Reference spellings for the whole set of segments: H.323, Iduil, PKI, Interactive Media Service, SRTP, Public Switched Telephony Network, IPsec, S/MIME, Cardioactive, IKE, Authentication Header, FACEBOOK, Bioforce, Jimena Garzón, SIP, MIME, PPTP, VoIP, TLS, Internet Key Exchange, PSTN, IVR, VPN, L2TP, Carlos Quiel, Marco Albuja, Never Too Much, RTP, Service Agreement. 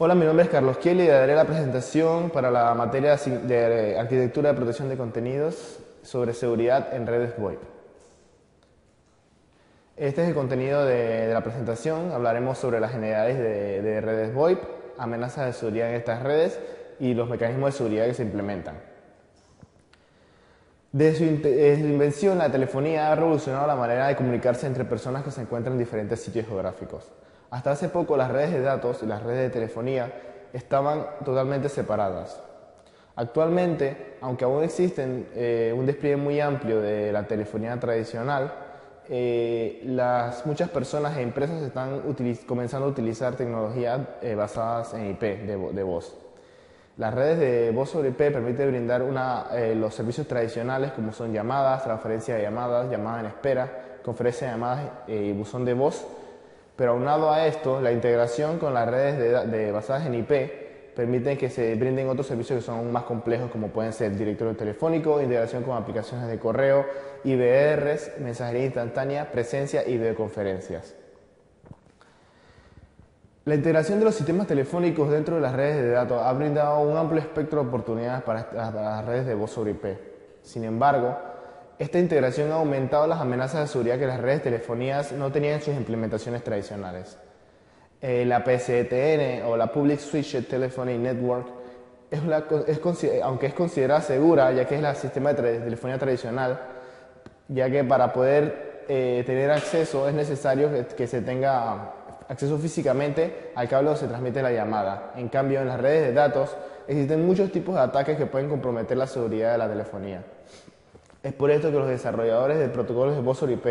Hola, mi nombre es Carlos Quiel y daré la presentación para la materia de Arquitectura de Protección de Contenidos sobre seguridad en redes VoIP. Este es el contenido de la presentación. Hablaremos sobre las generalidades de redes VoIP, amenazas de seguridad en estas redes y los mecanismos de seguridad que se implementan. Desde su invención, la telefonía ha revolucionado la manera de comunicarse entre personas que se encuentran en diferentes sitios geográficos. Hasta hace poco las redes de datos y las redes de telefonía estaban totalmente separadas. Actualmente, aunque aún existen un despliegue muy amplio de la telefonía tradicional, muchas personas e empresas están comenzando a utilizar tecnologías basadas en IP de voz. Las redes de voz sobre IP permiten brindar los servicios tradicionales como son llamadas, transferencia de llamadas, llamada en espera, conferencia de llamadas y buzón de voz. Pero aunado a esto, la integración con las redes basadas en IP permite que se brinden otros servicios que son aún más complejos, como pueden ser directorio telefónico, integración con aplicaciones de correo, IVRs, mensajería instantánea, presencia y videoconferencias. La integración de los sistemas telefónicos dentro de las redes de datos ha brindado un amplio espectro de oportunidades para las redes de voz sobre IP. Sin embargo, esta integración ha aumentado las amenazas de seguridad que las redes de telefonías no tenían en sus implementaciones tradicionales. La PSTN o la Public Switched Telephony Network, aunque es considerada segura, ya que es el sistema de telefonía tradicional, ya que para poder tener acceso es necesario que se tenga acceso físicamente al cable donde se transmite la llamada. En cambio, en las redes de datos existen muchos tipos de ataques que pueden comprometer la seguridad de la telefonía. Es por esto que los desarrolladores de protocolos de voz sobre IP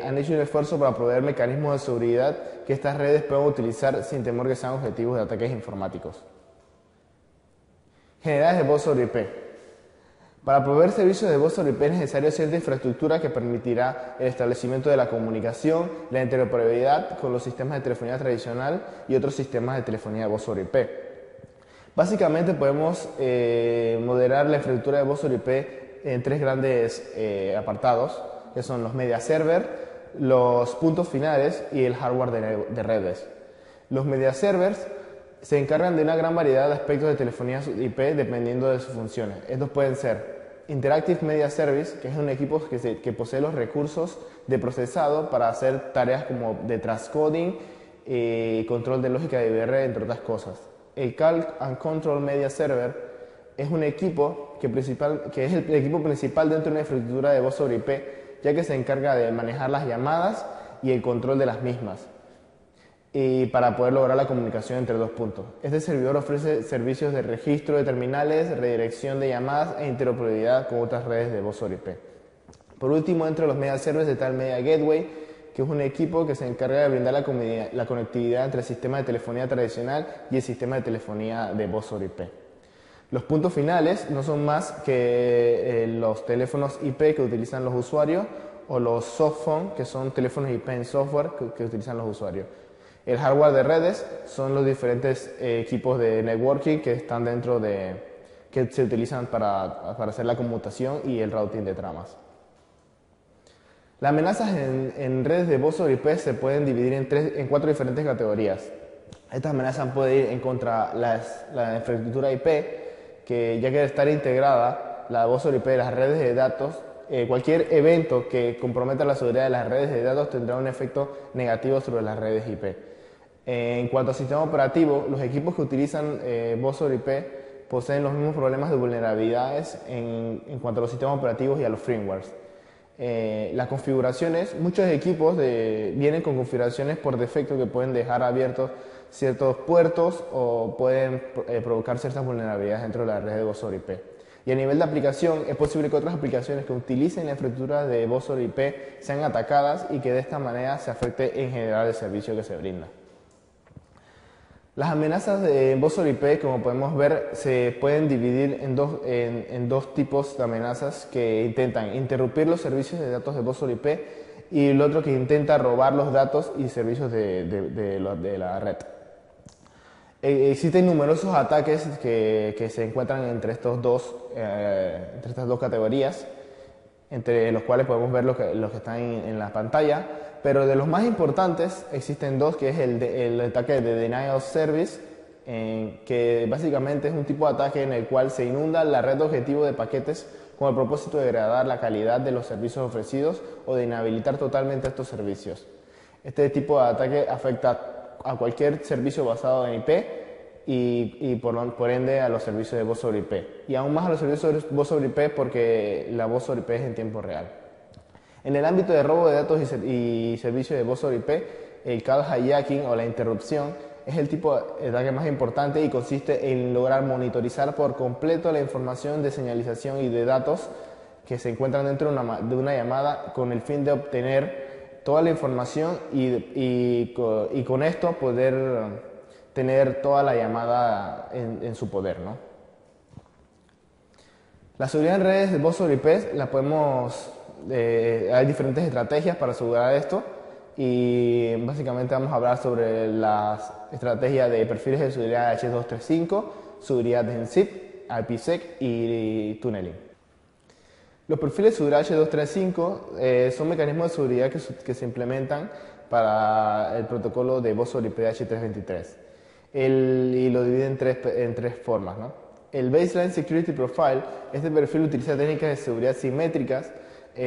han hecho un esfuerzo para proveer mecanismos de seguridad que estas redes puedan utilizar sin temor que sean objetivos de ataques informáticos. Generalidades de voz sobre IP. Para proveer servicios de voz sobre IP es necesario cierta infraestructura que permitirá el establecimiento de la comunicación, la interoperabilidad con los sistemas de telefonía tradicional y otros sistemas de telefonía de voz sobre IP. Básicamente podemos moderar la infraestructura de voz sobre IP en tres grandes apartados, que son los media server, los puntos finales y el hardware de redes. Los media servers se encargan de una gran variedad de aspectos de telefonía IP dependiendo de sus funciones. Estos pueden ser Interactive Media Service, que es un equipo que posee los recursos de procesado para hacer tareas como de transcoding, control de lógica de IVR, entre otras cosas. El Calc and Control Media Server es un equipo que es el equipo principal dentro de una infraestructura de voz sobre IP, ya que se encarga de manejar las llamadas y el control de las mismas, y para poder lograr la comunicación entre dos puntos. Este servidor ofrece servicios de registro de terminales, redirección de llamadas e interoperabilidad con otras redes de voz sobre IP. Por último, entre los media servers está el media gateway, que es un equipo que se encarga de brindar la conectividad entre el sistema de telefonía tradicional y el sistema de telefonía de voz sobre IP. Los puntos finales no son más que los teléfonos IP que utilizan los usuarios o los softphones, que son teléfonos IP en software que utilizan los usuarios. El hardware de redes son los diferentes equipos de networking que se utilizan para hacer la conmutación y el routing de tramas. Las amenazas en redes de voz sobre IP se pueden dividir en cuatro diferentes categorías. Estas amenazas pueden ir en contra la infraestructura IP, que ya que estar integrada la voz sobre IP de las redes de datos, cualquier evento que comprometa la seguridad de las redes de datos tendrá un efecto negativo sobre las redes IP. En cuanto al sistema operativo, los equipos que utilizan voz sobre IP poseen los mismos problemas de vulnerabilidades en cuanto a los sistemas operativos y a los firmwares. Las configuraciones, muchos equipos vienen con configuraciones por defecto que pueden dejar abiertos ciertos puertos o pueden provocar ciertas vulnerabilidades dentro de la red de voz sobre IP. Y a nivel de aplicación, es posible que otras aplicaciones que utilicen la infraestructura de voz sobre IP sean atacadas y que de esta manera se afecte en general el servicio que se brinda. Las amenazas de voz sobre IP, como podemos ver, se pueden dividir en dos tipos de amenazas que intentan interrumpir los servicios de datos de voz sobre IP y el otro que intenta robar los datos y servicios de la red. Existen numerosos ataques que se encuentran entre estas dos categorías, entre los cuales podemos ver los que están en la pantalla. Pero de los más importantes existen dos, que es el ataque de Denial of Service, que básicamente es un tipo de ataque en el cual se inunda la red de objetivo de paquetes con el propósito de degradar la calidad de los servicios ofrecidos o de inhabilitar totalmente estos servicios. Este tipo de ataque afecta a cualquier servicio basado en IP y por ende a los servicios de voz sobre IP. Y aún más a los servicios de voz sobre IP, porque la voz sobre IP es en tiempo real. En el ámbito de robo de datos y servicios de voz sobre IP, el call hijacking o la interrupción es el tipo de ataque más importante y consiste en lograr monitorizar por completo la información de señalización y de datos que se encuentran dentro de una llamada, con el fin de obtener toda la información y con esto poder tener toda la llamada en su poder, ¿no? La seguridad en redes de voz sobre IP la podemos... hay diferentes estrategias para asegurar esto, y básicamente vamos a hablar sobre las estrategias de perfiles de seguridad H.323, seguridad en SIP, IPsec y tunneling. Los perfiles de seguridad H.323 son mecanismos de seguridad que se implementan para el protocolo de voz sobre IP H.323, y lo dividen en tres formas, ¿no? El Baseline Security Profile, este perfil utiliza técnicas de seguridad simétricas,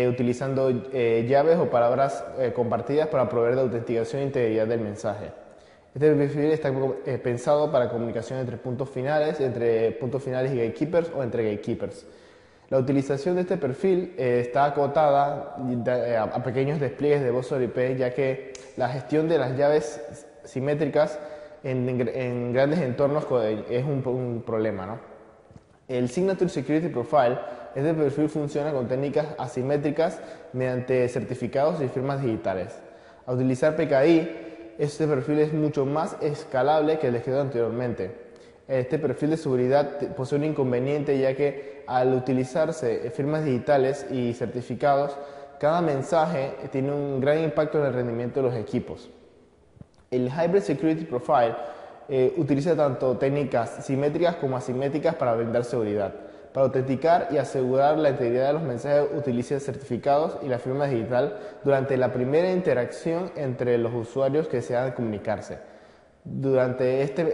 utilizando llaves o palabras compartidas para proveer de autenticación e integridad del mensaje. Este perfil está pensado para comunicación entre puntos finales y gatekeepers o entre gatekeepers. La utilización de este perfil está acotada a pequeños despliegues de voz sobre IP, ya que la gestión de las llaves simétricas en grandes entornos es un problema, ¿no? El Signature Security Profile, este perfil funciona con técnicas asimétricas mediante certificados y firmas digitales. Al utilizar PKI, este perfil es mucho más escalable que el descrito anteriormente. Este perfil de seguridad posee un inconveniente, ya que al utilizarse firmas digitales y certificados, cada mensaje tiene un gran impacto en el rendimiento de los equipos. El Hybrid Security Profile utiliza tanto técnicas simétricas como asimétricas para brindar seguridad. Para autenticar y asegurar la integridad de los mensajes, utiliza certificados y la firma digital durante la primera interacción entre los usuarios que desean comunicarse. Durante este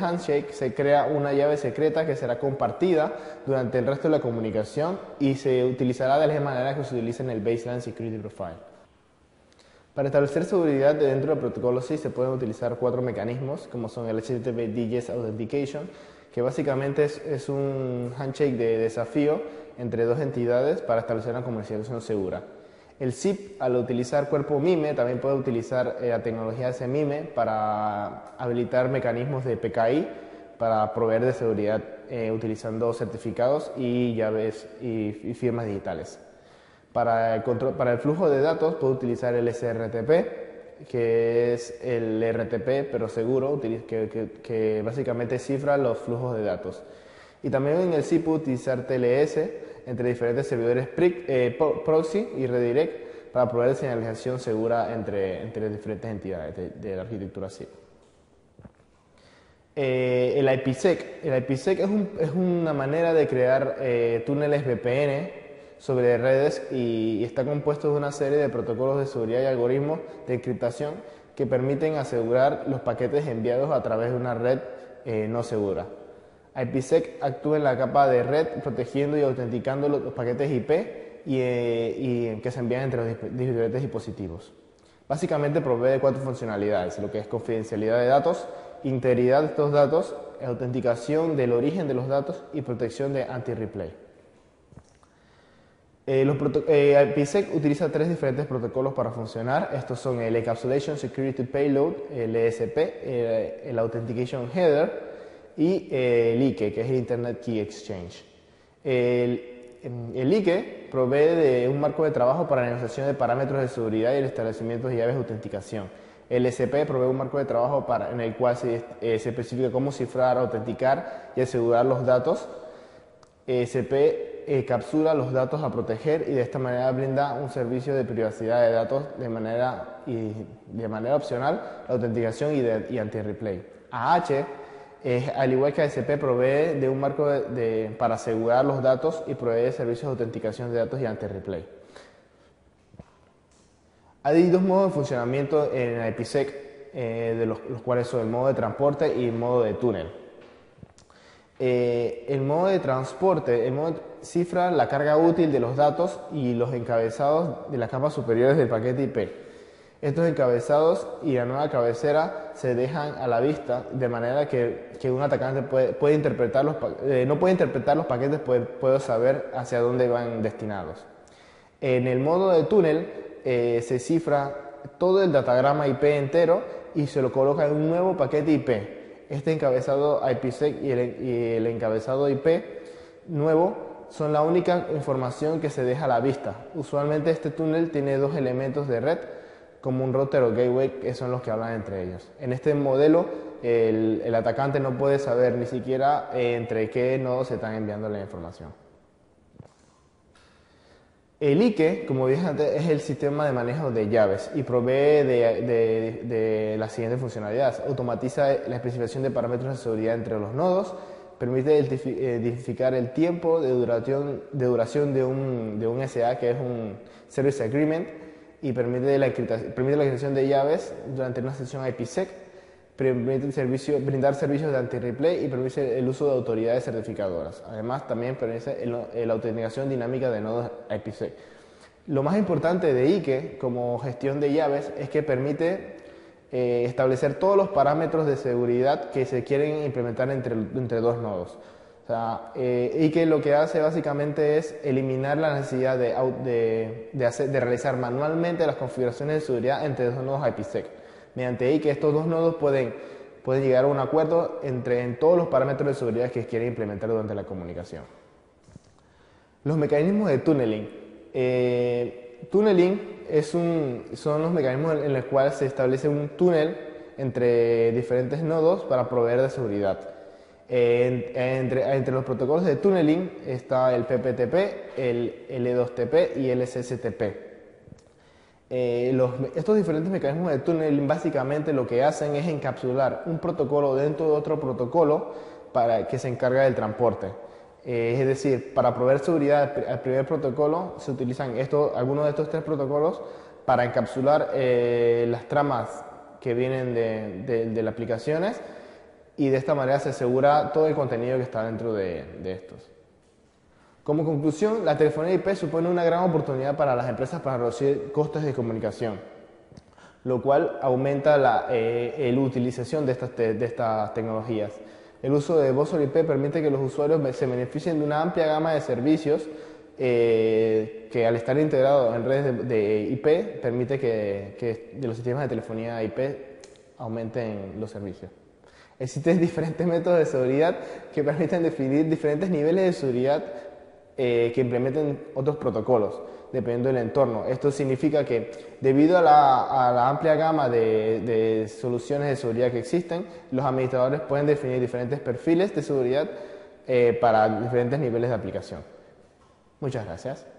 handshake se crea una llave secreta que será compartida durante el resto de la comunicación y se utilizará de la manera que se utiliza en el Baseline Security Profile. Para establecer seguridad dentro del protocolo SIP se pueden utilizar cuatro mecanismos, como son el SRTP DGES Authentication, que básicamente es un handshake de desafío entre dos entidades para establecer una comunicación segura. El SIP, al utilizar cuerpo MIME, también puede utilizar la tecnología S/MIME para habilitar mecanismos de PKI para proveer de seguridad utilizando certificados y llaves y firmas digitales. Para el flujo de datos puedo utilizar el SRTP, que es el RTP pero seguro, que básicamente cifra los flujos de datos. Y también en el SIP puedo utilizar TLS entre diferentes servidores proxy y redirect para proveer señalización segura entre diferentes entidades de la arquitectura SIP. El IPsec. El IPsec es una manera de crear túneles VPN sobre redes y está compuesto de una serie de protocolos de seguridad y algoritmos de encriptación que permiten asegurar los paquetes enviados a través de una red no segura. IPsec actúa en la capa de red protegiendo y autenticando los paquetes IP y que se envían entre los diferentes dispositivos. Básicamente provee de cuatro funcionalidades, lo que es confidencialidad de datos, integridad de estos datos, autenticación del origen de los datos y protección de anti-replay. IPsec utiliza tres diferentes protocolos para funcionar. Estos son el Encapsulation Security Payload, el ESP, el Authentication Header y el IKE, que es el Internet Key Exchange. El IKE provee de un marco de trabajo para la negociación de parámetros de seguridad y el establecimiento de llaves de autenticación. El SP provee un marco de trabajo en el cual se especifica cómo cifrar, autenticar y asegurar los datos. SP encapsula los datos a proteger y de esta manera brinda un servicio de privacidad de datos de manera opcional, la autenticación y anti-replay. AH, al igual que ASP, provee de un marco para asegurar los datos y provee servicios de autenticación de datos y anti-replay. Hay dos modos de funcionamiento en IPsec, los cuales son el modo de transporte y el modo de túnel. El modo de transporte cifra la carga útil de los datos y los encabezados de las capas superiores del paquete IP. Estos encabezados y la nueva cabecera se dejan a la vista de manera que un atacante puede interpretar no puede interpretar los paquetes, puede saber hacia dónde van destinados. En el modo de túnel se cifra todo el datagrama IP entero y se lo coloca en un nuevo paquete IP. Este encabezado IPsec y el encabezado IP nuevo son la única información que se deja a la vista. Usualmente este túnel tiene dos elementos de red, como un router o gateway, que son los que hablan entre ellos. En este modelo el atacante no puede saber ni siquiera entre qué nodos se están enviando la información. El IKE, como dije antes, es el sistema de manejo de llaves y provee de las siguientes funcionalidades. Automatiza la especificación de parámetros de seguridad entre los nodos, permite identificar el tiempo de duración de un SA, que es un Service Agreement, y permite la creación de llaves durante una sesión IPsec, permite brindar servicios de anti-replay y permite el uso de autoridades certificadoras. Además, también permite la autenticación dinámica de nodos IPsec. Lo más importante de IKE como gestión de llaves es que permite establecer todos los parámetros de seguridad que se quieren implementar entre dos nodos. O sea, IKE lo que hace básicamente es eliminar la necesidad de realizar manualmente las configuraciones de seguridad entre dos nodos IPsec. Mediante IKE, estos dos nodos pueden llegar a un acuerdo en todos los parámetros de seguridad que quieren implementar durante la comunicación. Los mecanismos de tunneling. Tunneling son los mecanismos en los cuales se establece un túnel entre diferentes nodos para proveer de seguridad. Entre los protocolos de tunneling está el PPTP, el L2TP y el SSTP. Estos diferentes mecanismos de túnel básicamente lo que hacen es encapsular un protocolo dentro de otro protocolo que se encarga del transporte. Es decir, para proveer seguridad al primer protocolo se utilizan algunos de estos tres protocolos para encapsular las tramas que vienen de las aplicaciones, y de esta manera se asegura todo el contenido que está dentro de estos. Como conclusión, la telefonía IP supone una gran oportunidad para las empresas para reducir costes de comunicación, lo cual aumenta la utilización de estas tecnologías. El uso de Voz over IP permite que los usuarios se beneficien de una amplia gama de servicios que, al estar integrados en redes de IP, permite que de los sistemas de telefonía IP aumenten los servicios. Existen diferentes métodos de seguridad que permiten definir diferentes niveles de seguridad que implementen otros protocolos, dependiendo del entorno. Esto significa que, debido a la amplia gama de soluciones de seguridad que existen, los administradores pueden definir diferentes perfiles de seguridad para diferentes niveles de aplicación. Muchas gracias.